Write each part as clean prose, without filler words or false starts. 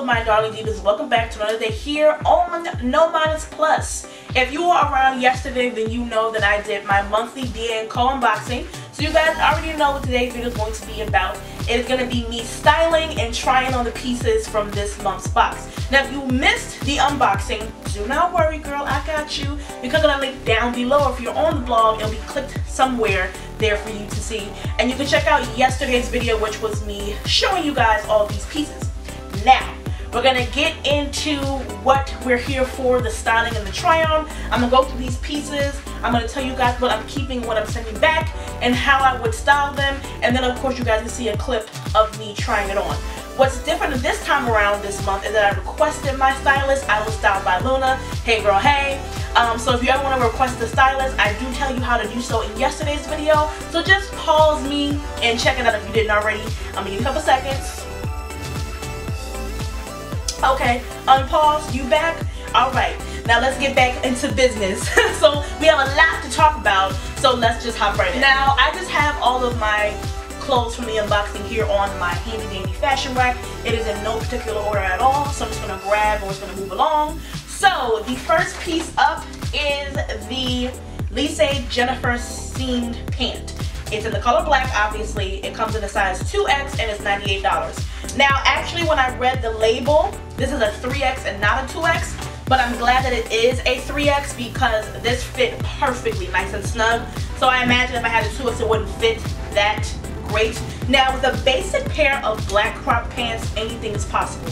of my darling divas, welcome back to another day here on No Minus Plus. If you were around yesterday, then you know that I did my monthly D&Co unboxing, so you guys already know what today's video is going to be about. It's going to be me styling and trying on the pieces from this month's box. Now if you missed the unboxing, do not worry girl, I got you. You click on the link down below. If you're on the blog, it'll be clicked somewhere there for you to see. And you can check out yesterday's video, which was me showing you guys all these pieces. Now, we're going to get into what we're here for, the styling and the try-on. I'm going to go through these pieces. I'm going to tell you guys what I'm keeping, what I'm sending back, and how I would style them. And then, of course, you guys can see a clip of me trying it on. What's different this time around this month is that I requested my stylist. I was styled by Luna. Hey, girl, hey. So if you ever want to request a stylist, I do tell you how to do so in yesterday's video. So just pause me and check it out if you didn't already. I'm going to give you a couple seconds. Okay, unpause, you back? Alright, now let's get back into business. So we have a lot to talk about, so let's just hop right in. Now, I just have all of my clothes from the unboxing here on my handy dandy fashion rack. It is in no particular order at all, so I'm just going to grab or it's going to move along. So, the first piece up is the Lysse Jennifer seamed pant. It's in the color black, obviously. It comes in a size 2X and it's $98. Now, actually, when I read the label, this is a 3X and not a 2X, but I'm glad that it is a 3X because this fit perfectly, nice and snug. So I imagine if I had a 2X, it wouldn't fit that great. Now, with a basic pair of black crop pants, anything is possible.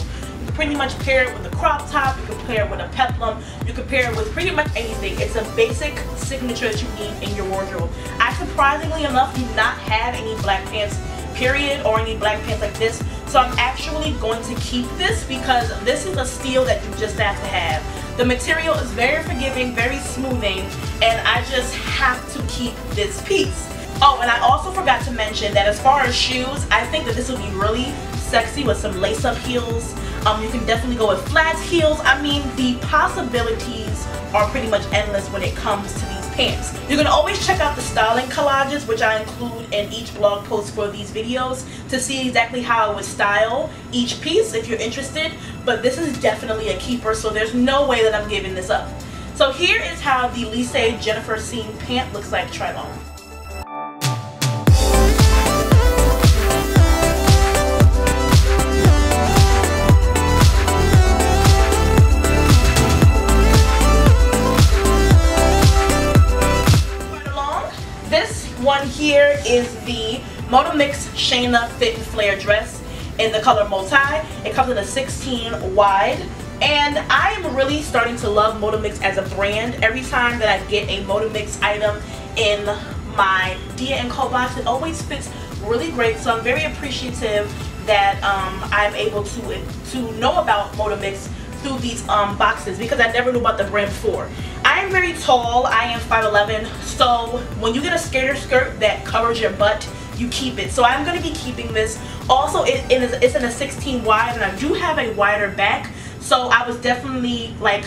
Pretty much pair it with a crop top, you can pair it with a peplum, you can pair it with pretty much anything. It's a basic signature that you need in your wardrobe. I surprisingly enough do not have any black pants period or any black pants like this, so I'm actually going to keep this because this is a steal that you just have to have. The material is very forgiving, very smoothing, and I just have to keep this piece. Oh, and I also forgot to mention that as far as shoes, I think that this will be really sexy with some lace-up heels. You can definitely go with flat heels. I mean, the possibilities are pretty much endless when it comes to these pants. You can always check out the styling collages, which I include in each blog post for these videos, to see exactly how I would style each piece if you're interested. But this is definitely a keeper, so there's no way that I'm giving this up. So here is how the Lysse Jennifer seam pant looks like tried on. Here is the Moto Mix Shayna Fit and Flare dress in the color multi. It comes in a 16 wide, and I am really starting to love Moto Mix as a brand. Every time that I get a Moto Mix item in my D&Co box, it always fits really great. So I'm very appreciative that I'm able to know about Moto Mix through these boxes because I never knew about the brand before. I am very tall, I am 5'11", so when you get a skater skirt that covers your butt, you keep it. So I'm going to be keeping this. Also, it's in a 16 wide, and I do have a wider back, so I was definitely like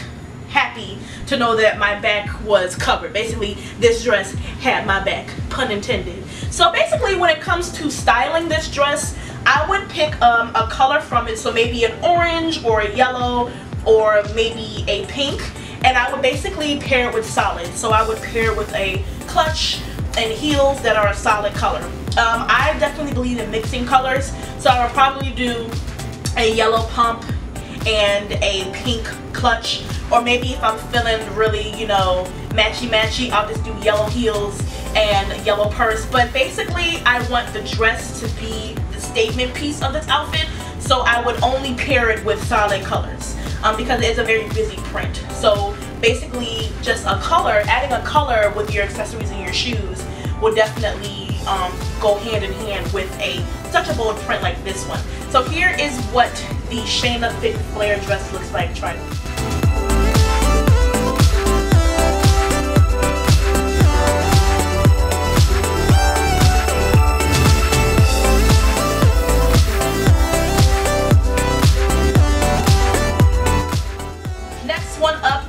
happy to know that my back was covered. Basically, this dress had my back, pun intended. So basically, when it comes to styling this dress, I would pick a color from it, so maybe an orange or a yellow or maybe a pink, and I would basically pair it with solid. So I would pair it with a clutch and heels that are a solid color. I definitely believe in mixing colors, so I would probably do a yellow pump and a pink clutch, or maybe if I'm feeling really, you know, matchy-matchy, I'll just do yellow heels and yellow purse. But basically, I want the dress to be the statement piece of this outfit, so I would only pair it with solid colors because it's a very busy print. So basically, just a color, adding a color with your accessories and your shoes will definitely go hand in hand with such a bold print like this one. So here is what the Shayna Fit and Flare dress looks like tried on.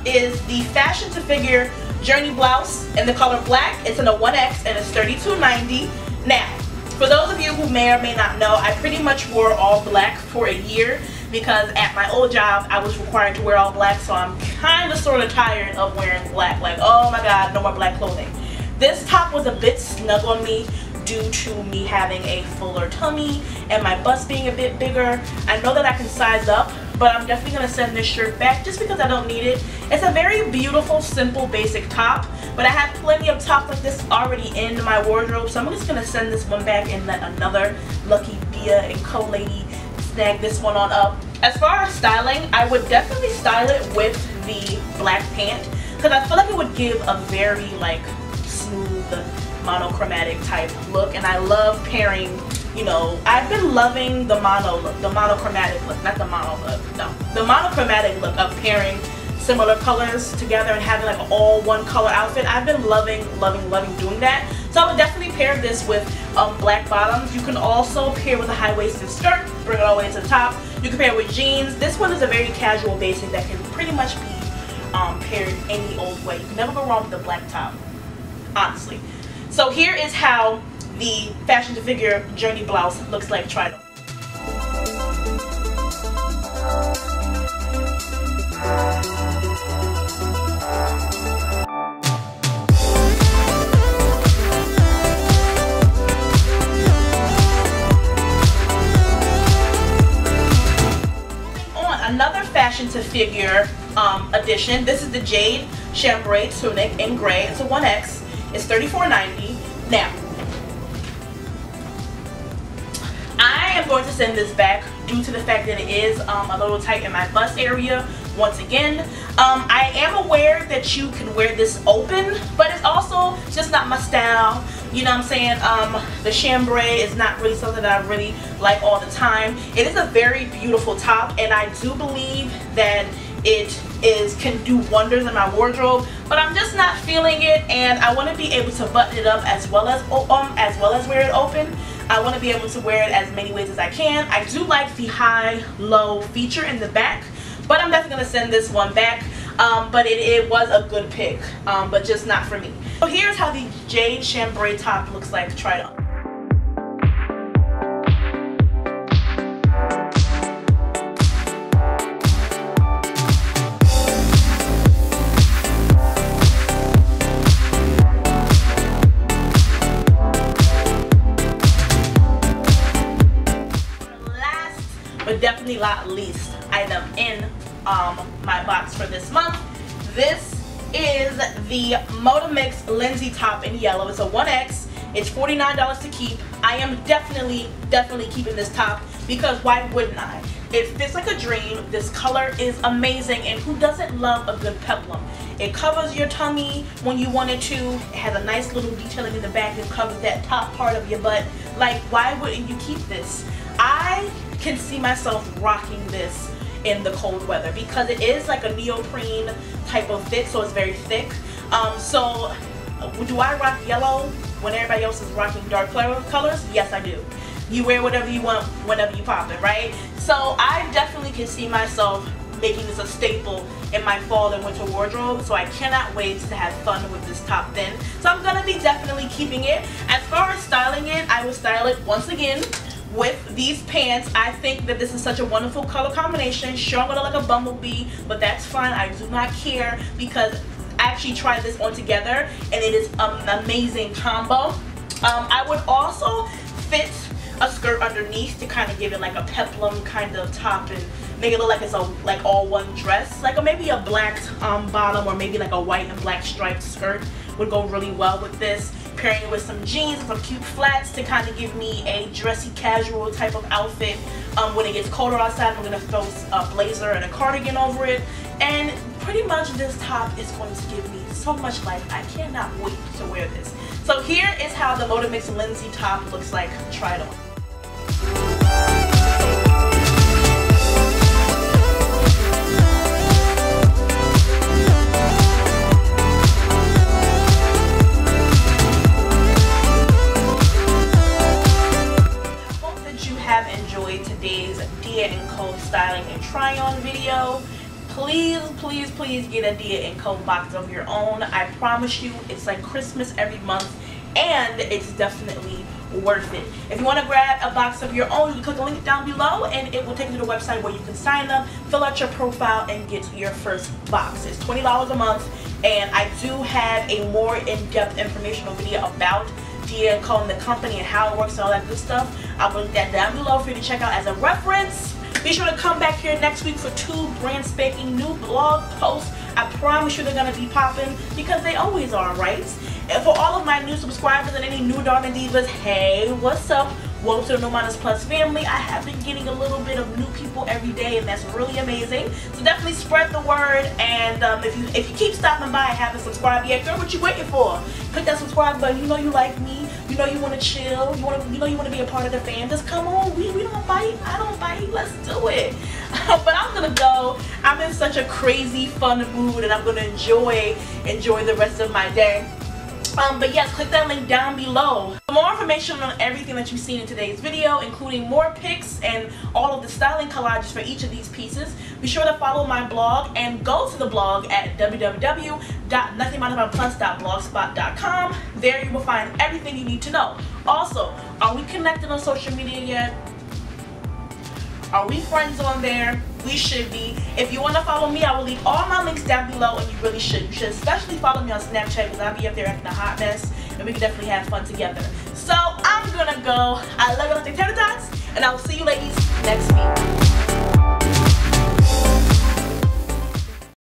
Is the Fashion to Figure Journey blouse in the color black. It's in a 1X and it's $32.90. Now, for those of you who may or may not know, I pretty much wore all black for a year. because at my old job I was required to wear all black, so I'm kind of sort of tired of wearing black. Like, oh my god, no more black clothing. This top was a bit snug on me due to me having a fuller tummy and my bust being a bit bigger. I know that I can size up, but I'm definitely going to send this shirt back just because I don't need it. It's a very beautiful, simple, basic top, but I have plenty of tops like this already in my wardrobe, so I'm just going to send this one back and let another lucky Bia and co lady snag this one on up. As far as styling, I would definitely style it with the black pant because I feel like it would give a very like smooth, monochromatic type look, and I love pairing, you know, I've been loving the mono look, the monochromatic look, not the mono look, no, the monochromatic look of pairing similar colors together and having like an all one color outfit. I've been loving doing that, so I would definitely pair this with black bottoms. You can also pair with a high-waisted skirt, bring it all the way to the top. You can pair with jeans. This one is a very casual basic that can pretty much be paired any old way. You can never go wrong with the black top, honestly. So here is how the Fashion to Figure Journey blouse looks like tried on. Another Fashion to Figure edition. This is the Jade Chambray tunic in gray. It's a 1X. It's $34.90. Now, I am going to send this back due to the fact that it is a little tight in my bust area. Once again, I am aware that you can wear this open, but it's also just not my style. You know what I'm saying? The chambray is not really something that I really like all the time. It is a very beautiful top, and I do believe that it can do wonders in my wardrobe, but I'm just not feeling it, and I want to be able to button it up as well as wear it open. I want to be able to wear it as many ways as I can. I do like the high-low feature in the back, but I'm definitely gonna send this one back. But it was a good pick, but just not for me. So here's how the Jade Chambray top looks like tried on. Definitely not least item in my box for this month. This is the Modemix Lindsay top in yellow. It's a 1X. It's $49 to keep. I am definitely keeping this top because why wouldn't I? It fits like a dream. This color is amazing, and who doesn't love a good peplum? It covers your tummy when you want it to. It has a nice little detailing in the back that covers that top part of your butt. Like, why wouldn't you keep this? I can see myself rocking this in the cold weather because it is like a neoprene type of fit, so it's very thick. So do I rock yellow when everybody else is rocking dark colors? Yes, I do. You wear whatever you want whenever you pop it, right? So I definitely can see myself making this a staple in my fall and winter wardrobe, so I cannot wait to have fun with this top then. So I'm gonna be definitely keeping it. As far as styling it, I will style it once again with these pants. I think that this is such a wonderful color combination. Sure, I'm gonna look like a bumblebee, but that's fine. I do not care because I actually tried this on together and it is an amazing combo. I would also fit a skirt underneath to kind of give it like a peplum kind of top and make it look like it's a like all one dress. Like maybe a black bottom or maybe like a white and black striped skirt would go really well with this. Pairing it with some jeans, some cute flats to kind of give me a dressy casual type of outfit. When it gets colder outside, I'm going to throw a blazer and a cardigan over it, and pretty much this top is going to give me so much life. I cannot wait to wear this. So here is how the Modemix Lindsay top looks like tried on. Styling and try on video. Please get a Dia & Co box of your own. I promise you, it's like Christmas every month, and it's definitely worth it. If you want to grab a box of your own, you can click the link down below and it will take you to the website where you can sign up, fill out your profile, and get your first box. It's $20 a month, and I do have a more in-depth informational video about calling the company and how it works and all that good stuff. I will link that down below for you to check out as a reference. Be sure to come back here next week for 2 brand spanking new blog posts. I promise you they're going to be popping because they always are, right? And for all of my new subscribers and any new Darna Divas, hey, what's up? Welcome to the No Minus Plus family. I have been getting a little bit of new people every day, and that's really amazing. So definitely spread the word, and if you keep stopping by and haven't subscribed yet, girl, what you waiting for? Click that subscribe button. You know you like me. You know you want to chill. You know you want to be a part of the fam. Just come on. We don't fight. I don't fight. Let's do it. But I'm gonna go. I'm in such a crazy fun mood, and I'm gonna enjoy the rest of my day. But yes, click that link down below. For more information on everything that you've seen in today's video, including more pics and all of the styling collages for each of these pieces, be sure to follow my blog and go to the blog at www.nothingminusplus.blogspot.com. There you will find everything you need to know. Also, are we connected on social media yet? Are we friends on there? We should be. If you want to follow me, I will leave all my links down below, and you really should. You should especially follow me on Snapchat because I'll be up there acting a hot mess, and we can definitely have fun together. So I'm gonna go. I love you like the tater tots, and I will see you ladies next week.